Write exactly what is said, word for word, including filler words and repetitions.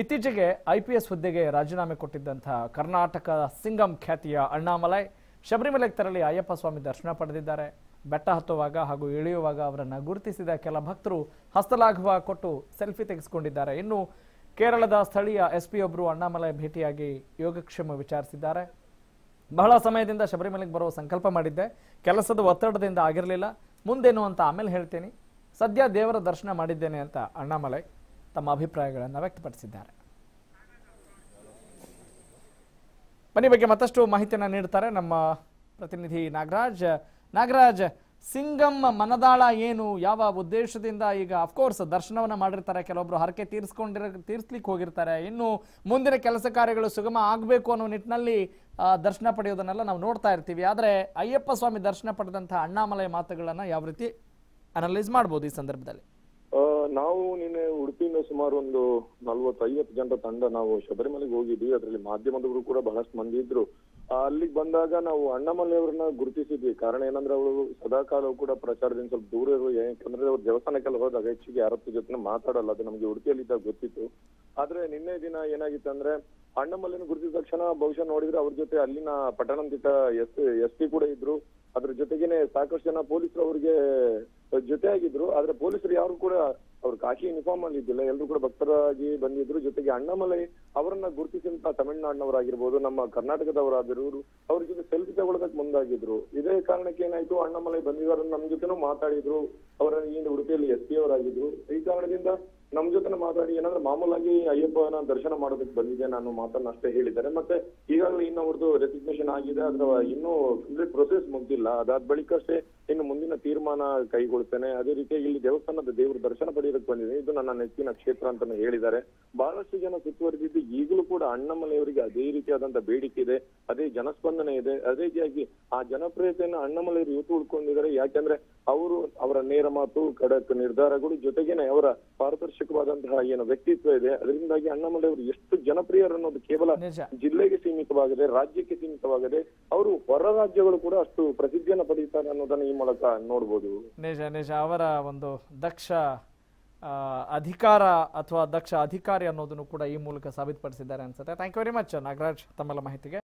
ಇತ್ತೀಚೆಗೆ I P S ಹುದ್ದೆಗೆ ರಾಜೀನಾಮೆ ಕೊಟ್ಟಿದ್ದಂತ ಕರ್ನಾಟಕ ಸಿಂಗಂ ಖ್ಯಾತಿಯ ಅಣ್ಣಾಮಲೈ ಶಬರಿಮಲೆಗೆ ತೆರಳಿ ಅಯ್ಯಪ್ಪ ಸ್ವಾಮಿ ದರ್ಶನ ಪಡೆದಿದ್ದಾರೆ. ಬೆಟ್ಟ ಹತ್ತುವಾಗ ಹಾಗೂ ಇಳಿಯುವಾಗ ಅವರನ್ನು ಗುರುತಿಸಿದ ಕೆಲ ಭಕ್ತರು ಹಸ್ತಲಾಘವ ಕೊಟ್ಟು ಸೆಲ್ಫಿ ತೆಗೆಸಿಕೊಂಡಿದ್ದಾರೆ. ಇನ್ನು ಕೇರಳದ ಸ್ಥಳೀಯ ಎಸ್ ಪಿ ಒಬ್ಬರು ಅಣ್ಣಾಮಲೈ ಭೇಟಿಯಾಗಿ ಯೋಗಕ್ಷೇಮ ವಿಚಾರಿಸಿದ್ದಾರೆ. ಬಹಳ ಸಮಯದಿಂದ ಶಬರಿಮಲೆಗೆ ಬರುವ ಸಂಕಲ್ಪ ಮಾಡಿದ್ದೆ, ಕೆಲಸದ ಒತ್ತಡದಿಂದ ಆಗಿರಲಿಲ್ಲ, ಮುಂದೇನು ಅಂತ ಆಮೇಲೆ ಹೇಳ್ತೇನೆ, ಸದ್ಯ ದೇವರ ದರ್ಶನ ಮಾಡಿದ್ದೇನೆ ಅಂತ ಅಣ್ಣಾಮಲೈ ತಮ್ಮ ಅಭಿಪ್ರಾಯಗಳನ್ನು ವ್ಯಕ್ತಪಡಿಸಿದ್ದಾರೆ. ಬನ್ನಿ ಬಗ್ಗೆ ಮತ್ತಷ್ಟು ಮಾಹಿತಿಯನ್ನು ನೀಡ್ತಾರೆ ನಮ್ಮ ಪ್ರತಿನಿಧಿ ನಾಗರಾಜ್. ನಾಗರಾಜ್, ಸಿಂಗಂ ಮನದಾಳ ಏನು, ಯಾವ ಉದ್ದೇಶದಿಂದ? ಈಗ ಅಫ್ಕೋರ್ಸ್ ದರ್ಶನವನ್ನು ಮಾಡಿರ್ತಾರೆ, ಕೆಲವೊಬ್ರು ಹರಕೆ ತೀರಿಸ್ಕೊಂಡಿರ ತೀರಿಸ್ಲಿಕ್ಕೆ ಹೋಗಿರ್ತಾರೆ. ಇನ್ನು ಮುಂದಿನ ಕೆಲಸ ಕಾರ್ಯಗಳು ಸುಗಮ ಆಗಬೇಕು ಅನ್ನೋ ನಿಟ್ಟಿನಲ್ಲಿ ದರ್ಶನ ಪಡೆಯೋದನ್ನೆಲ್ಲ ನಾವು ನೋಡ್ತಾ ಇರ್ತೀವಿ. ಆದರೆ ಅಯ್ಯಪ್ಪ ಸ್ವಾಮಿ ದರ್ಶನ ಪಡೆದಂತಹ ಅಣ್ಣಾಮಲೈ ಮಾತುಗಳನ್ನು ಯಾವ ರೀತಿ ಅನಲೈಸ್ ಮಾಡ್ಬೋದು ಈ ಸಂದರ್ಭದಲ್ಲಿ? ನಾವು ನಿನ್ನೆ ಉಡುಪಿಯಿಂದ ಸುಮಾರು ಒಂದು ನಲ್ವತ್ತೈವತ್ತು ಜನರ ತಂಡ ನಾವು ಶಬರಿಮಲೆಗೆ ಹೋಗಿದ್ವಿ. ಅದರಲ್ಲಿ ಮಾಧ್ಯಮದವರು ಕೂಡ ಬಹಳಷ್ಟು ಮಂದಿ ಇದ್ರು. ಅಲ್ಲಿಗೆ ಬಂದಾಗ ನಾವು ಅಣ್ಣಾಮಲೈ ಅವ್ರನ್ನ ಗುರುತಿಸಿದ್ವಿ. ಕಾರಣ ಏನಂದ್ರೆ ಅವರು ಸದಾ ಕಾಲವು ಕೂಡ ಪ್ರಚಾರದಿಂದ ಸ್ವಲ್ಪ ದೂರ ಇರುವ, ಯಾಕಂದ್ರೆ ಅವ್ರು ದೇವಸ್ಥಾನಕ್ಕೆಲ್ಲ ಹೋದಾಗ ಹೆಚ್ಚಿಗೆ ಯಾರತ್ರ ಜೊತೆ ಮಾತಾಡಲ್ಲ, ಅದು ನಮ್ಗೆ ಉಡುಪಿಯಲ್ಲಿದ್ದಾಗ ಗೊತ್ತಿತ್ತು. ಆದ್ರೆ ನಿನ್ನೆ ದಿನ ಏನಾಗಿತ್ತು ಅಂದ್ರೆ, ಅಣ್ಣಾಮಲೈನ ಗುರುತಿಸಿದ ತಕ್ಷಣ ಬಹುಶಃ ನೋಡಿದ್ರೆ ಅವ್ರ ಜೊತೆ ಅಲ್ಲಿನ ಪಟ್ಟಣಂತಿತ ಎಸ್ ಎಸ್ ಪಿ ಕೂಡ ಇದ್ರು. ಅದ್ರ ಜೊತೆಗೇನೆ ಸಾಕಷ್ಟು ಜನ ಪೊಲೀಸರು ಅವ್ರಿಗೆ ಜೊತೆಯಾಗಿದ್ರು. ಆದ್ರೆ ಪೊಲೀಸರು ಯಾರು ಕೂಡ ಅವ್ರ ಕಾಶಿ ಯೂನಿಫಾರ್ಮ್ ಅಲ್ಲಿ ಇದ್ದಿಲ್ಲ, ಎಲ್ಲರೂ ಕೂಡ ಭಕ್ತರಾಗಿ ಬಂದಿದ್ರು. ಜೊತೆಗೆ ಅಣ್ಣಾಮಲೈ ಅವರನ್ನ ಗುರುತಿಸಿದಂತ ತಮಿಳುನಾಡಿನವರಾಗಿರ್ಬೋದು, ನಮ್ಮ ಕರ್ನಾಟಕದವರಾಗಿರೋರು ಅವ್ರ ಜೊತೆ ಸೆಲ್ಫಿ ತಗೊಳ್ಳೋದಕ್ಕೆ ಮುಂದಾಗಿದ್ರು. ಇದೇ ಕಾರಣಕ್ಕೆ ಏನಾಯ್ತು, ಅಣ್ಣಾಮಲೈ ಬಂದಿದ್ದಾರೆ, ನಮ್ ಜೊತೆನೂ ಮಾತಾಡಿದ್ರು. ಅವರ ಈ ಉಡುಪಿಯಲ್ಲಿ ಎಸ್ ಪಿ ಅವರಾಗಿದ್ರು. ಈ ಕಾರಣದಿಂದ ನಮ್ ಜೊತೆ ಮಾತಾಡಿ ಏನಂದ್ರೆ ಮಾಮೂಲಾಗಿ ಅಯ್ಯಪ್ಪನ ದರ್ಶನ ಮಾಡೋದಕ್ಕೆ ಬಂದಿದೆ ನಾನು ಮಾತನ್ನ ಅಷ್ಟೇ ಹೇಳಿದ್ದಾರೆ. ಮತ್ತೆ ಈಗಾಗಲೇ ಇನ್ನು ಅವ್ರದ್ದು ರೆಸಿಗ್ನೇಷನ್ ಆಗಿದೆ, ಅಥವಾ ಇನ್ನೂ ಕಂಪ್ಲೀಟ್ ಪ್ರೊಸೆಸ್ ಮುಗ್ದಿಲ್ಲ. ಅದಾದ ಬಳಿಕ ಅಷ್ಟೇ ಇನ್ನು ಮುಂದಿನ ತೀರ್ಮಾನ ಕೈಗೊಳ್ತೇನೆ. ಅದೇ ರೀತಿ ಇಲ್ಲಿ ದೇವಸ್ಥಾನದ ದೇವರ ದರ್ಶನ ಪಡೆಯೋದಕ್ಕೆ ಬಂದಿದೆ, ಇದು ನನ್ನ ನೆಚ್ಚಿನ ಕ್ಷೇತ್ರ ಅಂತಾನೆ ಹೇಳಿದ್ದಾರೆ. ಬಹಳಷ್ಟು ಜನ ಸುತ್ತುವರೆದಿದ್ದು ಈಗಲೂ ಕೂಡ ಅಣ್ಣಾಮಲೈಯವರಿಗೆ ಅದೇ ರೀತಿಯಾದಂತಹ ಬೇಡಿಕೆ ಇದೆ, ಅದೇ ಜನಸ್ಪಂದನೆ ಇದೆ. ಅದೇ ರೀತಿಯಾಗಿ ಆ ಜನಪ್ರಿಯತೆಯನ್ನು ಅಣ್ಣಾಮಲೈಯವರು ಇವತ್ತು ಉಳ್ಕೊಂಡಿದ್ದಾರೆ. ಯಾಕೆಂದ್ರೆ ಅವರು ಅವರ ನೇರ ಮಾತು, ಖಡಕ್ ನಿರ್ಧಾರಗಳು, ಜೊತೆಗೇನೆ ಅವರ ಪಾರದರ್ಶಕವಾದಂತಹ ಏನು ವ್ಯಕ್ತಿತ್ವ ಇದೆ, ಅದರಿಂದಾಗಿ ಅಣ್ಣಾಮಲೈ ಅವರು ಎಷ್ಟು ಜನಪ್ರಿಯರು ಅನ್ನೋದು ಕೇವಲ ಜಿಲ್ಲೆಗೆ ಸೀಮಿತವಾಗದೆ, ರಾಜ್ಯಕ್ಕೆ ಸೀಮಿತವಾಗದೆ, ಅವರು ಹೊರ ರಾಜ್ಯಗಳು ಕೂಡ ಅಷ್ಟು ಪ್ರಸಿದ್ಧಿಯನ್ನು ಪಡೆಯುತ್ತಾರೆ ಅನ್ನೋದನ್ನ ಈ ಮೂಲಕ ನೋಡ್ಬೋದು. ನಿಜ ನಿಜ ಅವರ ಒಂದು ದಕ್ಷ ಅಧಿಕಾರ ಅಥವಾ ದಕ್ಷ ಅಧಿಕಾರಿ ಅನ್ನೋದನ್ನು ಕೂಡ ಈ ಮೂಲಕ ಸಾಬೀತುಪಡಿಸಿದ್ದಾರೆ ಅನ್ಸುತ್ತೆ. Thank you very much Nagaraj ತಮ್ಮೆಲ್ಲ ಮಾಹಿತಿಗೆ.